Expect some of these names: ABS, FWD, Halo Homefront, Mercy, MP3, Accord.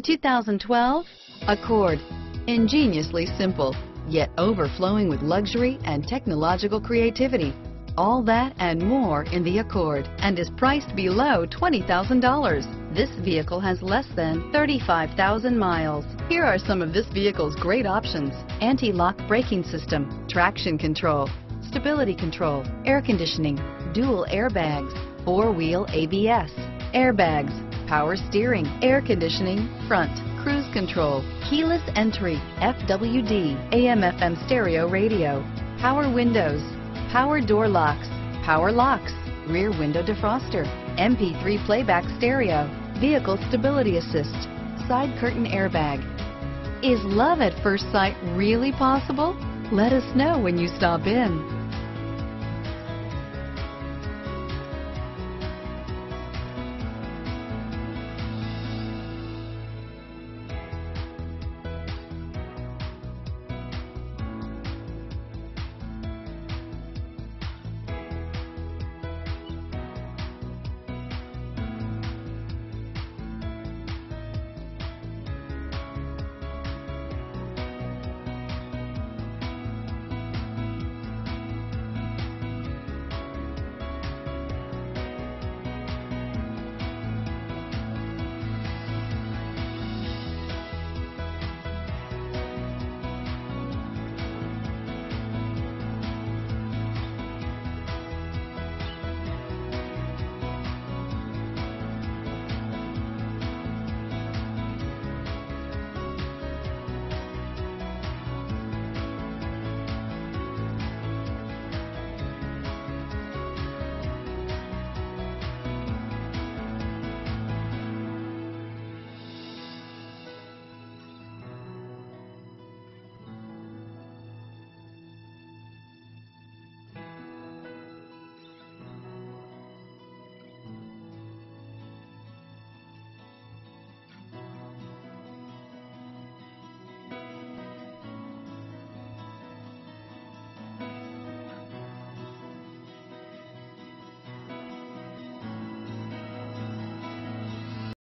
2012 Accord. Ingeniously simple, yet overflowing with luxury and technological creativity. All that and more in the Accord, and is priced below $20,000. This vehicle has less than 35,000 miles. Here are some of this vehicle's great options: anti-lock braking system, traction control, stability control, air conditioning, dual airbags, four-wheel ABS, airbags, power steering, air conditioning, front, cruise control, keyless entry, FWD, AM/FM stereo radio, power windows, power door locks, power locks, rear window defroster, MP3 playback stereo, vehicle stability assist, side curtain airbag. Is love at first sight really possible? Let us know when you stop in.